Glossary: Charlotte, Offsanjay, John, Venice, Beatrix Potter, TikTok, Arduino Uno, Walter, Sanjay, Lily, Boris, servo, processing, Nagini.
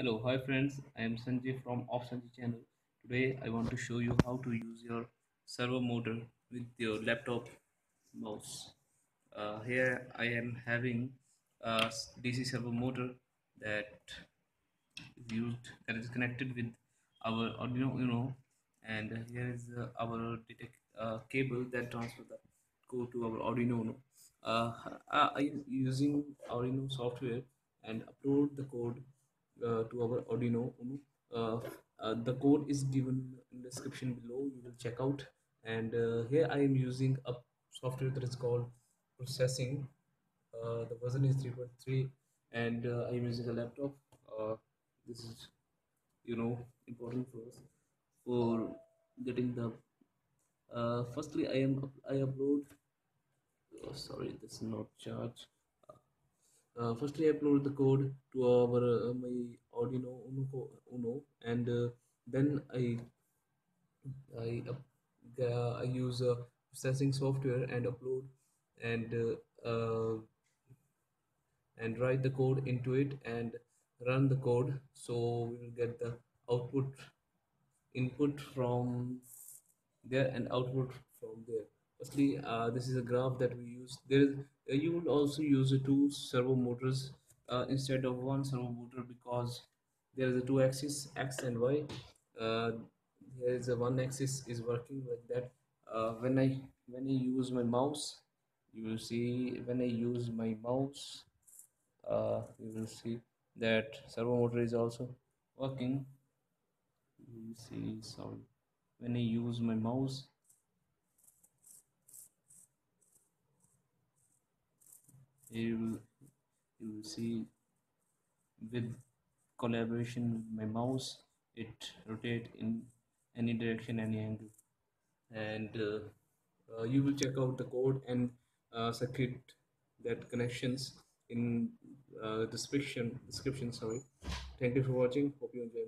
Hello, hi friends, I am Sanjay from Offsanjay channel. Today I want to show you how to use your servo motor with your laptop mouse. Here I am having a DC servo motor that is connected with our Arduino Uno, and here is our cable that transfer the code to our Arduino Uno. I am using Arduino software and upload the code to our Arduino Uno. The code is given in the description below, you will check out. And here I am using a software that is called Processing. The version is 3.3, and I am using a laptop. This is important for us for getting the firstly I upload the code to our my Arduino Uno, and then I use processing software and upload and write the code into it and run the code. So we will get the input from there and output from there. Firstly, this is a graph that we use. You would also use two servo motors instead of one servo motor, because there is a two axis, X and Y. There is a one axis is working like that. When I use my mouse, you will see you will see that servo motor is also working. You see, sorry, when I use my mouse, you will see with collaboration with my mouse, it rotate in any direction, any angle. And you will check out the code and circuit that connections in description. Thank you for watching. Hope you enjoy.